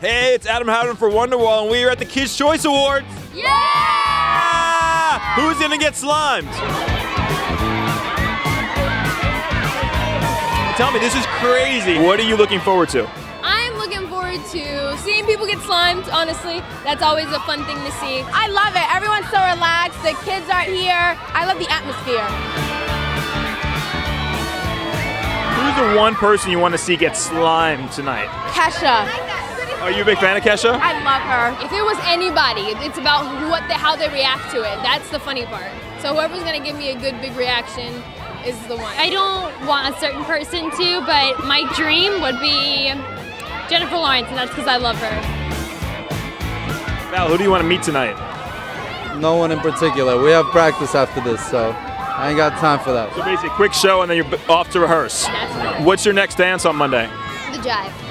Hey, it's Adam Havener for Wonderwall, and we are at the Kids' Choice Awards. Yeah! Who's gonna get slimed? Tell me, this is crazy. What are you looking forward to? I'm looking forward to seeing people get slimed, honestly. That's always a fun thing to see. I love it. Everyone's so relaxed. The kids aren't here. I love the atmosphere. Who's the one person you want to see get slimed tonight? Kesha. Are you a big fan of Kesha? I love her. If it was anybody, it's about how they react to it. That's the funny part. So whoever's gonna give me a good big reaction is the one. I don't want a certain person to, but my dream would be Jennifer Lawrence, and that's because I love her. Val, who do you want to meet tonight? No one in particular. We have practice after this, so I ain't got time for that. So basically, quick show, and then you're off to rehearse. That's right. What's your next dance on Monday? The Jive.